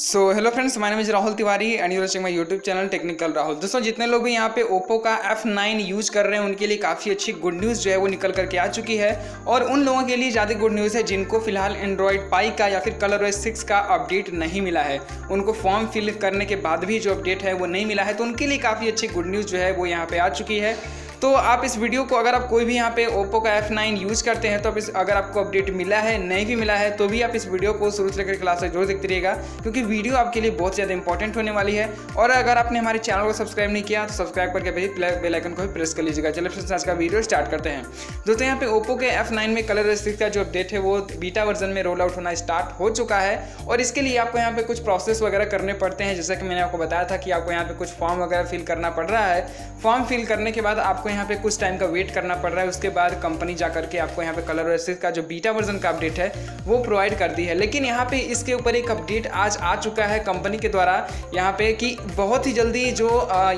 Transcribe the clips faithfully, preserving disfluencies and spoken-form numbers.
So hello friends, my name is Rahul Tiwari and you are watching my YouTube channel technical Rahul. दोस्तों, जितने लोग भी यहाँ पे ओप्पो का एफ नाइन यूज़ कर रहे हैं उनके लिए काफ़ी अच्छी गुड न्यूज़ जो है वो निकल करके आ चुकी है। और उन लोगों के लिए ज़्यादा गुड न्यूज़ है जिनको फिलहाल एंड्रॉयड पाई का या फिर कलरओएस सिक्स का अपडेट नहीं मिला है, उनको फॉर्म फिल करने के बाद भी जो अपडेट है वो नहीं मिला है, तो उनके लिए काफ़ी अच्छी गुड न्यूज़ जो है वो यहाँ पर आ चुकी है। तो आप इस वीडियो को, अगर आप कोई भी यहाँ पे ओप्पो का एफ नाइन यूज़ करते हैं तो आप इस, अगर आपको अपडेट मिला है नहीं भी मिला है तो भी आप इस वीडियो को शुरू से लेकर क्लास तक जरूर देखते रहिएगा, क्योंकि वीडियो आपके लिए बहुत ज़्यादा इंपॉर्टेंट होने वाली है। और अगर आपने हमारे चैनल को सब्सक्राइब नहीं किया तो सब्सक्राइब करके बेल बेल आइकन को भी प्रेस कर लीजिएगा। चलिए फ्रेंड्स, आज का वीडियो स्टार्ट करते हैं। दोस्तों, यहाँ पे ओप्पो के एफ नाइन में कलरओएस सिक्स का जो अपडेट है वो बीटा वर्जन में रोल आउट होना स्टार्ट हो चुका है। और इसके लिए आपको यहाँ पे कुछ प्रोसेस वगैरह करने पड़ते हैं, जैसा कि मैंने आपको बताया था कि आपको यहाँ पे कुछ फॉर्म वगैरह फिल करना पड़ रहा है। फॉर्म फिल करने के बाद आपको यहाँ पे कुछ टाइम का वेट करना पड़ रहा है, उसके बाद कंपनी जा करके आपको यहाँ पे कलरओएस सिक्स का जो बीटा वर्जन का अपडेट है वो प्रोवाइड करती है। लेकिन यहाँ पे इसके ऊपर एक अपडेट आज आ चुका है कंपनी के द्वारा यहाँ पे, कि बहुत ही जल्दी जो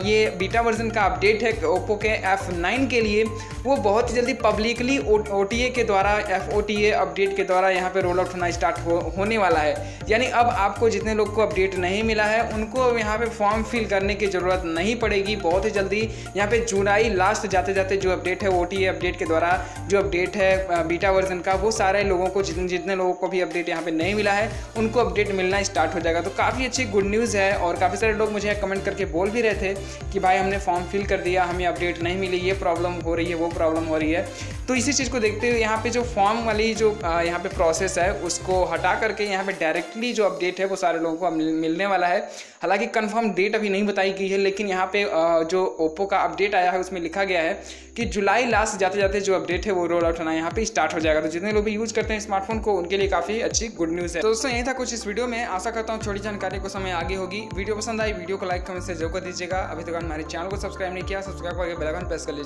ये बीटा वर्जन का अपडेट है ओप्पो के एफ नाइन के लिए वो बहुत ही जल्दी पब्लिकली ओटीए के द्वारा, एफ ओटीए अपडेट के द्वारा यहाँ पे रोल आउट होना स्टार्ट हो, होने वाला है। यानी अब आपको जितने लोग को अपडेट नहीं मिला है उनको यहाँ पे फॉर्म फिल करने की ज़रूरत नहीं पड़ेगी। बहुत ही जल्दी यहाँ पे जुलाई लास्ट जाते जाते जो अपडेट है ओटीए अपडेट के द्वारा जो अपडेट है बीटा वर्जन का वो सारे लोगों को, जितने जितने लोगों को भी अपडेट यहाँ पे नहीं मिला है उनको अपडेट मिलना स्टार्ट हो जाएगा। तो काफ़ी अच्छी गुड न्यूज़ है। और काफ़ी सारे लोग मुझे कमेंट करके बोल भी रहे थे कि भाई हमने फॉर्म फिल कर दिया, हमें अपडेट नहीं मिली, ये प्रॉब्लम हो रही है, वो प्रॉब्लम हो रही है। तो इसी चीज़ को देखते हुए यहाँ पर जो फॉर्म वाली जो यहाँ पर प्रोसेस है उसको हटा करके यहाँ पर डायरेक्टली जो अपडेट है वो सारे लोगों को मिलने वाला है। हालाँकि कन्फर्म डेट अभी नहीं बताई गई है, लेकिन यहाँ पर जो ओप्पो का अपडेट आया है उसमें लिखा गया है कि जुलाई लास्ट जाते जाते जो अपडेट है वो रोल आउट होना यहाँ पे स्टार्ट हो जाएगा। तो जितने लोग भी यूज करते हैं स्मार्टफोन को उनके लिए काफी अच्छी गुड न्यूज़ है। तो दोस्तों, यही था कुछ इस वीडियो में। आशा करता हूँ छोटी जानकारी को समय आगे होगी। वीडियो पसंद आई, वीडियो को लाइक कमेंट से जरूर कर दीजिएगा। अभी तक हमारे चैनल को सब्सक्राइब नहीं किया, सब्सक्राइब करके बेल आइकन प्रेस कर लीजिए।